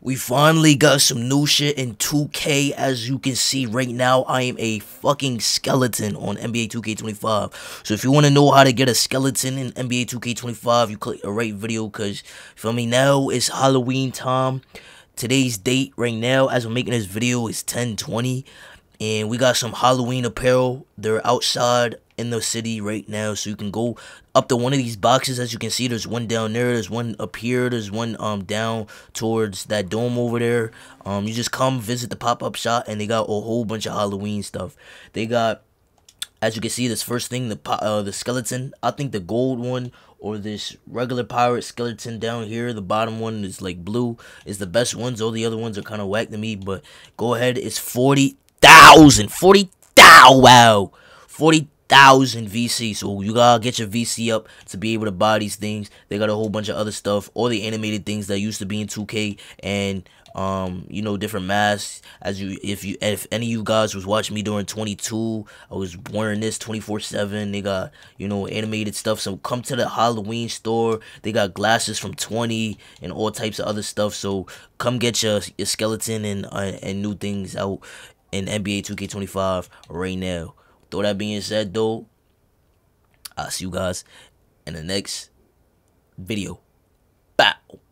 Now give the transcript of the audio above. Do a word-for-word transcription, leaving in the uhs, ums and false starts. We finally got some new shit in two K. As you can see right now, I am a fucking skeleton on N B A two K twenty-five. So if you want to know how to get a skeleton in N B A two K twenty-five, you click the right video, because, feel me, now it's Halloween time. Today's date right now, as I'm making this video, is ten twenty. And we got some Halloween apparel. They're outside in the city right now, so you can go up to one of these boxes. As you can see, there's one down there, there's one up here, there's one um down towards that dome over there. Um you just come visit the pop-up shop, and they got a whole bunch of Halloween stuff. They got, as you can see, this first thing, the uh, the skeleton. I think the gold one or this regular pirate skeleton down here, the bottom one is like blue, is the best ones. All the other ones are kind of whack to me, but go ahead. It's forty thousand, forty thou wow, forty thousand V C. So you gotta get your V C up to be able to buy these things. They got a whole bunch of other stuff, all the animated things that used to be in two K, and um you know, different masks. As you, if you, if any of you guys was watching me during twenty-two, I was wearing this twenty-four seven. They got, you know, animated stuff. So come to the Halloween store. They got glasses from twenty and all types of other stuff. So come get your, your skeleton and uh, and new things out in N B A two K twenty-five right now. With all that being said, though, I'll see you guys in the next video. Bow.